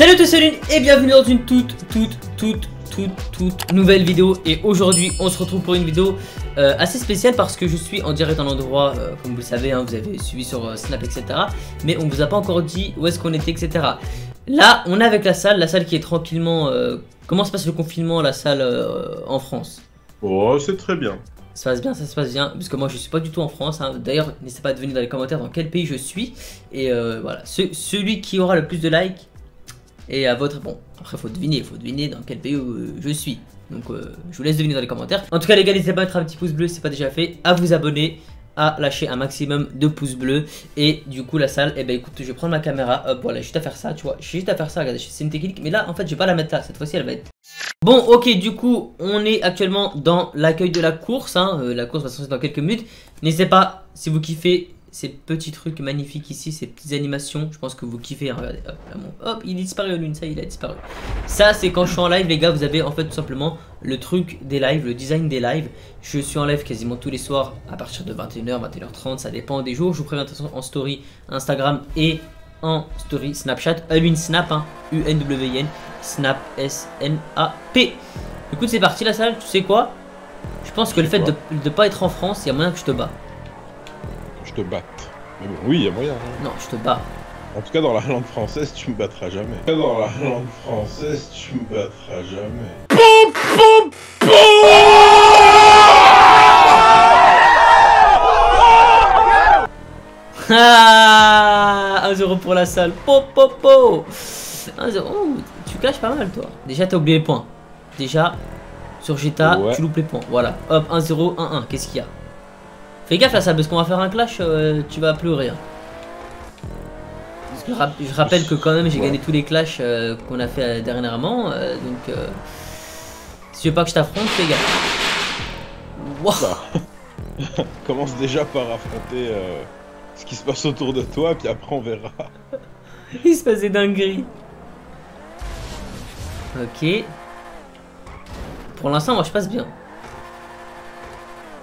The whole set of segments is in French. Salut tous, c'est Unwin et bienvenue dans une toute nouvelle vidéo. Et aujourd'hui on se retrouve pour une vidéo assez spéciale parce que je suis en direct à un endroit, comme vous le savez, hein, vous avez suivi sur Snap, etc. Mais on vous a pas encore dit où est-ce qu'on était, etc. Là on est avec LaSalle qui est tranquillement... comment se passe le confinement, LaSalle, en France? Oh, c'est très bien. Ça se passe bien, ça se passe bien, parce que moi je suis pas du tout en France, hein. D'ailleurs n'hésitez pas à devenir dans les commentaires dans quel pays je suis. Et voilà, celui qui aura le plus de likes. Et à votre... Bon, après faut deviner dans quel pays je suis. Donc je vous laisse deviner dans les commentaires. En tout cas les gars, n'hésitez pas à mettre un petit pouce bleu si c'est pas déjà fait, à vous abonner, à lâcher un maximum de pouces bleus. Et du coup LaSalle, et eh ben écoute, je vais prendre ma caméra. Hop, voilà, j'ai juste à faire ça, tu vois, j'ai juste à faire ça, regardez, c'est une technique. Mais là en fait je vais pas la mettre là, cette fois-ci elle va être... Bon, ok, du coup on est actuellement dans l'accueil de la course, hein. La course va se lancer dans quelques minutes. N'hésitez pas, si vous kiffez ces petits trucs magnifiques ici, ces petites animations, je pense que vous kiffez, hein. Regardez, hop, là, bon, hop, il disparaît l'une, ça il a disparu. Ça c'est quand je suis en live les gars, vous avez en fait tout simplement le truc des lives, le design des lives. Je suis en live quasiment tous les soirs à partir de 21h, 21h30, ça dépend des jours. Je vous préviens de toute façon en story Instagram et en story Snapchat, unwinsnap, hein, UNWIN, snap SNAP. Écoute, c'est parti LaSalle, tu sais quoi? Je pense que le fait de pas être en France, il y a moyen que je te bats. Te battre, mais bon, oui, il y a moyen. Hein. Non, je te bats. En tout cas, dans la langue française, tu me battras jamais. En tout cas, dans la langue française, tu me battras jamais. Poum, poum, poum. Ah, 1-0 pour LaSalle. Po, po, po. 1-0. Oh, tu caches pas mal, toi. Déjà, t'as oublié les points. Déjà, sur GTA, ouais, tu loupes les points. Voilà. Hop, 1-0, 1-1. Qu'est-ce qu'il y a? Fais gaffe LaSalle parce qu'on va faire un clash, tu vas pleurer. Parce que je rappelle que quand même j'ai gagné tous les clashs qu'on a fait dernièrement. Donc si tu veux pas que je t'affronte, fais gaffe. Wow. Commence déjà par affronter ce qui se passe autour de toi, puis après on verra. Il se passe des dingueries. Ok. Pour l'instant moi je passe bien.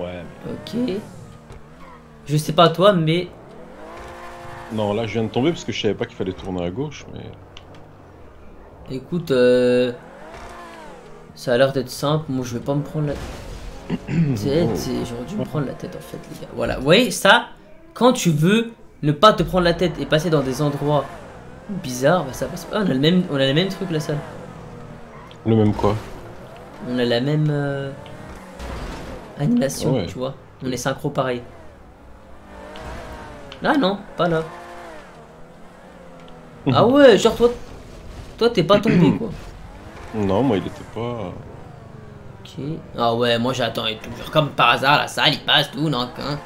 Ouais. Mais... Ok. Je sais pas toi mais... Non là je viens de tomber parce que je savais pas qu'il fallait tourner à gauche mais... Écoute ça a l'air d'être simple, moi je vais pas me prendre la tête, j'aurais dû me prendre la tête en fait les gars. Voilà, vous voyez ça, quand tu veux ne pas te prendre la tête et passer dans des endroits bizarres, bah ça passe pas. Ah, on a le même truc LaSalle. Le même quoi? On a la même animation, ouais, tu vois, on est synchro pareil. Là non, pas là. Ah ouais, genre toi t'es pas tombé quoi. Non, moi il était pas... Ok. Ah ouais, moi j'attends et tout, genre comme par hasard LaSalle il passe tout, non hein.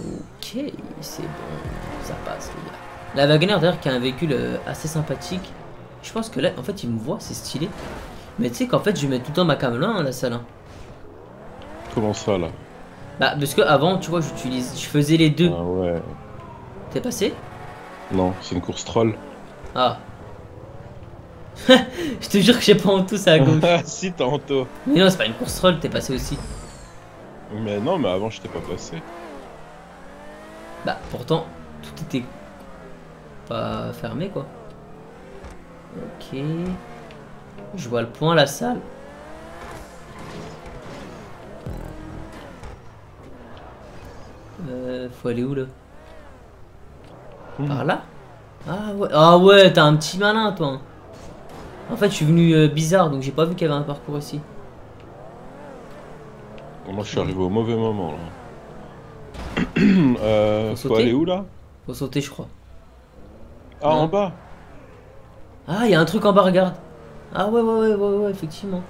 Ok, c'est bon, ça passe les gars. La Wagoner d'ailleurs qui a un véhicule assez sympathique. Je pense que là, en fait il me voit, c'est stylé. Mais tu sais qu'en fait je mets tout le temps ma cam là, hein, LaSalle. Comment ça là? Bah parce que avant tu vois je faisais les deux. Ah ouais. T'es passé? Non, c'est une course troll. Ah. Je te jure que j'ai pas en tout ça à gauche. Ah si t'as en tout. Mais non c'est pas une course troll, t'es passé aussi. Mais non mais avant je t'ai pas passé. Bah pourtant tout était pas fermé quoi. Ok. Je vois le point LaSalle. Faut aller où là? Par là? Ah ouais, ah ouais, t'as un petit malin toi. En fait je suis venu bizarre donc j'ai pas vu qu'il y avait un parcours ici. Moi je suis arrivé au mauvais moment là. Faut aller où là? Faut sauter je crois. Ah non, en bas? Ah il y a un truc en bas regarde. Ah ouais ouais ouais ouais, ouais effectivement.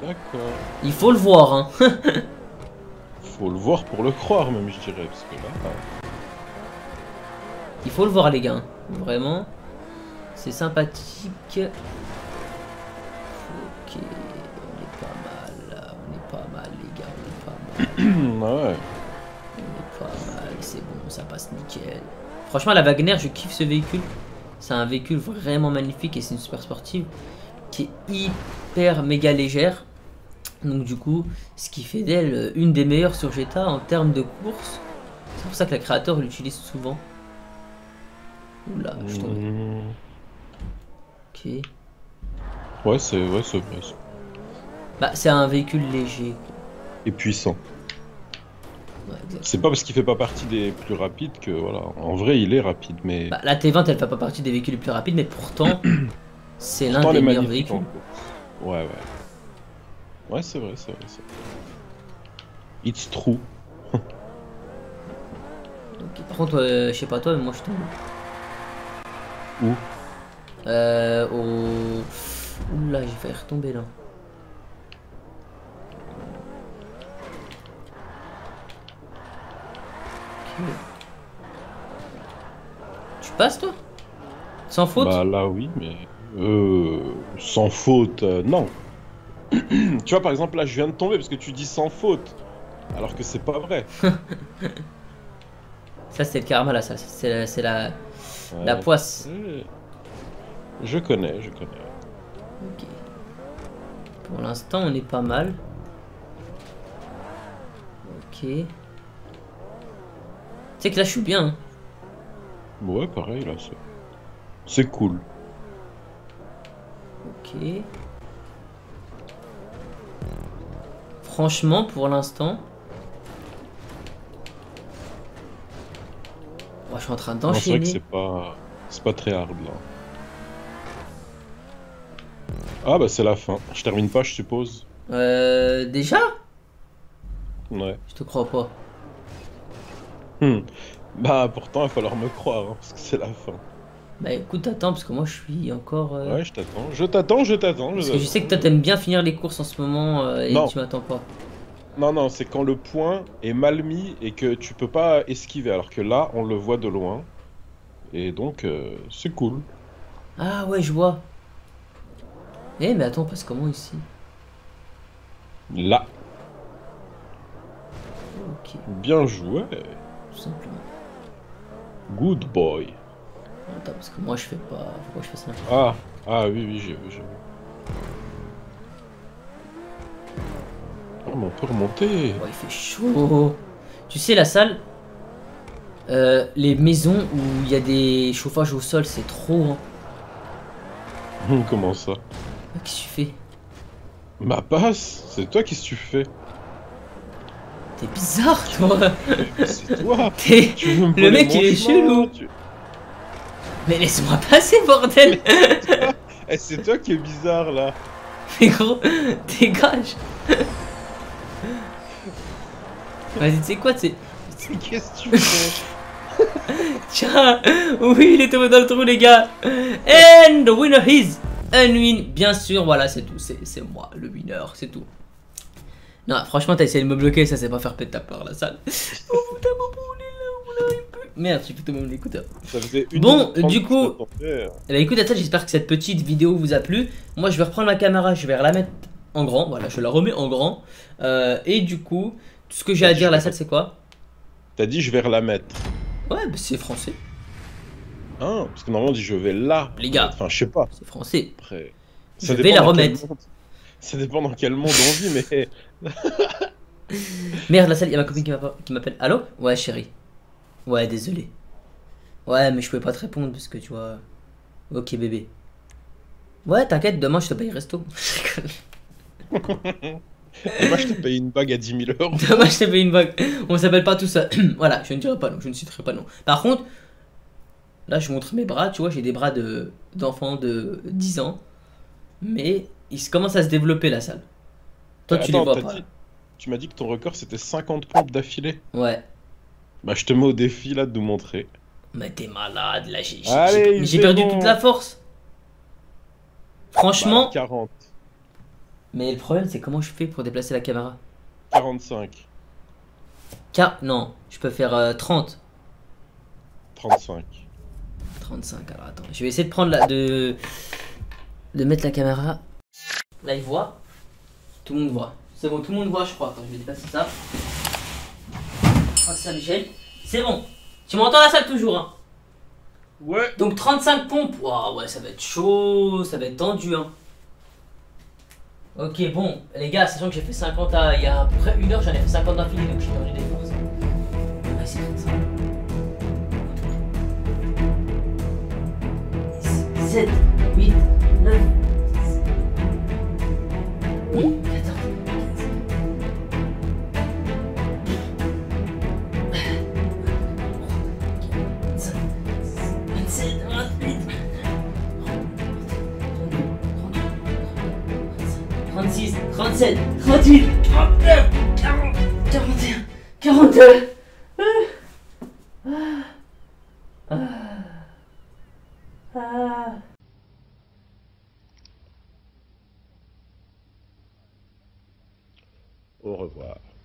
D'accord. Il faut le voir hein. Faut le voir pour le croire même je dirais parce que là... Il faut le voir les gars, vraiment c'est sympathique. Ok, on est pas mal là, on est pas mal les gars, on est pas mal. Ouais. On est pas mal, c'est bon, ça passe nickel. Franchement la Wagoner je kiffe ce véhicule, c'est un véhicule vraiment magnifique et c'est une super sportive qui est hyper méga légère. Donc du coup, ce qui fait d'elle une des meilleures sur GTA en termes de course. C'est pour ça que la créateur l'utilise souvent. Oula, je tombe. Ok. Ouais, c'est vrai. Ouais, bah, c'est un véhicule léger. Et puissant. Ouais, c'est pas parce qu'il fait pas partie des plus rapides que voilà. En vrai, il est rapide, mais. Bah, la T20, elle fait pas partie des véhicules les plus rapides, mais pourtant, c'est l'un des meilleurs véhicules. Ouais, ouais. Ouais, c'est vrai, c'est vrai, c'est vrai. It's true. Okay. Par contre, je sais pas toi, mais moi je tombe. Où? Au... Oula, j'ai failli retomber là. Ok. Tu passes toi? Sans faute? Bah là oui, mais... sans faute, non. Tu vois par exemple là, je viens de tomber parce que tu dis sans faute. Alors que c'est pas vrai. Ça c'est le karma là, ça c'est la, ouais, la poisse. Je connais, je connais. Ok. Pour l'instant on est pas mal. Ok. Tu sais que là je suis bien. Ouais pareil là, c'est cool. Ok. Franchement pour l'instant... Moi, je suis en train d'enchaîner. C'est vrai que c'est pas très hard là. Ah bah c'est la fin. Je termine pas je suppose. Déjà? Ouais. Je te crois pas. Bah pourtant il va falloir me croire hein, parce que c'est la fin. Bah écoute attends parce que moi je suis encore... Ouais je t'attends, je t'attends. Parce que je sais que toi t'aimes bien finir les courses en ce moment et non. Tu m'attends pas. Non, non, c'est quand le point est mal mis et que tu peux pas esquiver, alors que là, on le voit de loin. Et donc, c'est cool. Ah ouais, je vois. Eh, mais attends, on passe comment ici? Là. Ok. Bien joué. Tout simplement. Good boy. Attends, parce que moi, je fais pas... Pourquoi je fais ça? Ah, ah oui, oui, j'ai vu, j'ai vu. Oh, mais on peut remonter. Ouais, il fait chaud. Tu sais, la salle, les maisons où il y a des chauffages au sol, c'est trop. Hein. Comment ça? Qu'est-ce que tu fais? Bah passe. C'est toi, qu'est-ce que tu fais? T'es bizarre, toi. C'est toi. Le mec, il est chelou. Tu... Mais laisse-moi passer, bordel. C'est toi qui est bizarre, là. Mais gros, dégage. Vas-y, tu sais quoi, tu sais. Qu'est-ce que tu fais? Tiens, oui, il est tombé dans le trou, les gars. And the winner is Unwin, bien sûr, voilà, c'est tout. C'est moi, le winner, c'est tout. Non, franchement, t'as essayé de me bloquer, ça, c'est pas faire péter ta part, la salle. Oh putain, on n'arrive plus. Merde, j'ai plutôt même l'écouteur. Bon, du coup, bah écoute, attends, j'espère que cette petite vidéo vous a plu. Moi, je vais reprendre ma caméra, je vais la mettre en grand, voilà, je la remets en grand. Et du coup. Tout ce que j'ai à dire, la salle, c'est quoi? T'as dit je vais la mettre. Ouais, bah c'est français. Hein? Parce que normalement on dit je vais là. Les gars. Enfin, je sais pas. C'est français. Après, je vais la remettre. Ça dépend dans quel monde on vit, mais. Merde, la salle, il y a ma copine qui m'appelle. Allô? Ouais, chérie. Ouais, désolé. Ouais, mais je pouvais pas te répondre parce que tu vois. Ok, bébé. Ouais, t'inquiète, demain je te paye resto. Moi je t'ai payé une bague à 10 000 euros. Moi je t'ai payé une bague. On s'appelle pas tout ça. Voilà, je ne dirai pas non, je ne citerai pas non. Par contre, là je montre mes bras, tu vois, j'ai des bras d'enfants de 10 ans. Mais ils commencent à se développer la salle. Toi tu les vois pas. Tu m'as dit que ton record c'était 50 pompes d'affilée. Ouais. Bah je te mets au défi là de nous montrer. Mais t'es malade là, j'ai perdu toute la force. Franchement. Bah, 40. Mais le problème, c'est comment je fais pour déplacer la caméra? 45. Non, je peux faire 30. 35. 35, alors attends. Je vais essayer de prendre la... De mettre la caméra. Là, il voit. Tout le monde voit. C'est bon, tout le monde voit, je crois. Attends, je vais déplacer ça. Je crois que ça me gêne. C'est bon. Tu m'entends la salle toujours, hein? Ouais. Donc 35 pompes. Waouh, ouais, ça va être chaud. Ça va être tendu, hein. Ok, bon, les gars, sachant que j'ai fait 50 à... Il y a à peu près une heure, j'en ai fait 50 d'affilée, donc j'ai perdu des pauses. Ouais, c'est bien ça. Z, 8... 9, 36, 37, 38, 39, 40, 41, 42. Au revoir.